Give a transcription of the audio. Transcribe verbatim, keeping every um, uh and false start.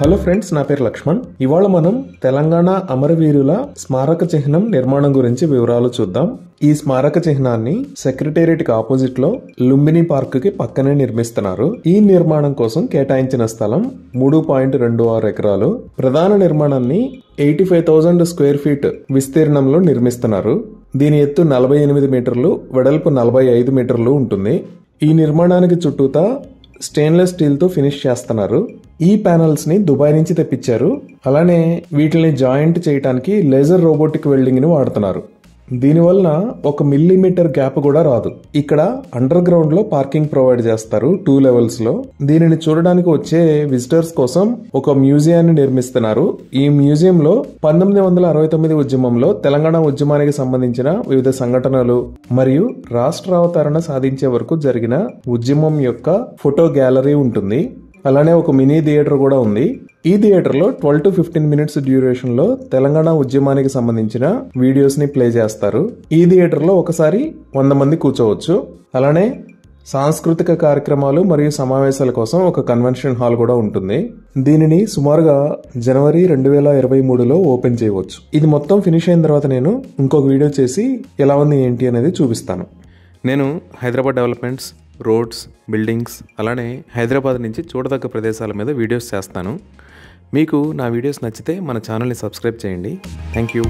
Hello friends, నా పేరు లక్ష్మణ్. ఇవాళ మనం తెలంగాణ అమరవీరుల స్మారక చిహ్నం నిర్మాణం గురించి వివరాలు చూద్దాం. ఈ స్మారక చిహ్నాన్ని సెక్రటేరియట్ కి ఆపోజిట్ లో లుంబిని పార్క్ కి పక్కనే నిర్మిస్తున్నారు. ఈ నిర్మాణం కోసం కేటాయించిన స్థలం మూడు పాయింట్ రెండు ఆరు ఎకరాలు. ప్రధాన నిర్మాణాన్ని eighty five thousand square feet విస్తీర్ణంలో నిర్మిస్తున్నారు. దీని ఎత్తు నలభై ఎనిమిది మీటర్లు, వెడల్పు నలభై ఐదు మీటర్లు ఉంటుంది. ఈ నిర్మాణానికి చుట్టూతా స్టెయిన్లెస్ స్టీల్ తో ఫినిష్ చేస్తున్నారు. ఈ ప్యానల్స్ ని దుబాయ్ నుంచి తెప్పించారు. అలానే వీటిని జాయింట్ చేయడానికి లేజర్ రోబోటిక్ వెల్డింగ్ ని వాడుతున్నారు. దీనివల్ల ఒక మిల్లీమీటర్ గ్యాప్ కూడా రాదు. ఇక్కడ అండర్ గ్రౌండ్ లో పార్కింగ్ ప్రొవైడ్ చేస్తారు టూ లెవెల్స్ లో. దీనిని చూడడానికి వచ్చే విజిటర్స్ కోసం ఒక మ్యూజియాన్ని నిర్మిస్తున్నారు. ఈ మ్యూజియం లో పంతొమ్మిది వందల అరవై తొమ్మిది ఉద్యమంలో తెలంగాణ ఉద్యమానికి సంబంధించిన వివిధ సంఘటనలు మరియు రాష్ట్రావతరణ సాధించే వరకు జరిగిన ఉద్యమం యొక్క ఫోటో గ్యాలరీ ఉంటుంది. అలానే ఒక మినీ థియేటర్ కూడా ఉంది. ఈ థియేటర్ లో twelve to fifteen minutes duration లో తెలంగాణ ఉద్యమానికి సంబంధించిన వీడియోస్ ని ప్లే చేస్తారు. ఈ థియేటర్ లో ఒకసారి వంద మంది కూర్చోవచ్చు. అలానే సాంస్కృతిక కార్యక్రమాలు మరియు సమావేశాల కోసం ఒక కన్వెన్షన్ హాల్ కూడా ఉంటుంది. దీనిని సుమారుగా జనవరి రెండు వేల ఇరవై మూడులో ఓపెన్ చేయవచ్చు. ఇది మొత్తం ఫినిష్ అయిన తర్వాత నేను ఇంకొక వీడియో చేసి ఎలా ఉంది ఏంటి అనేది చూపిస్తాను. నేను హైదరాబాద్ డెవలప్మెంట్స్, రోడ్స్, బిల్డింగ్స్, అలానే హైదరాబాద్ నుంచి చూడదగ్గ ప్రదేశాల మీద వీడియోస్ చేస్తాను. మీకు నా వీడియోస్ నచ్చితే మన ఛానల్ని సబ్స్క్రైబ్ చేయండి. Thank you.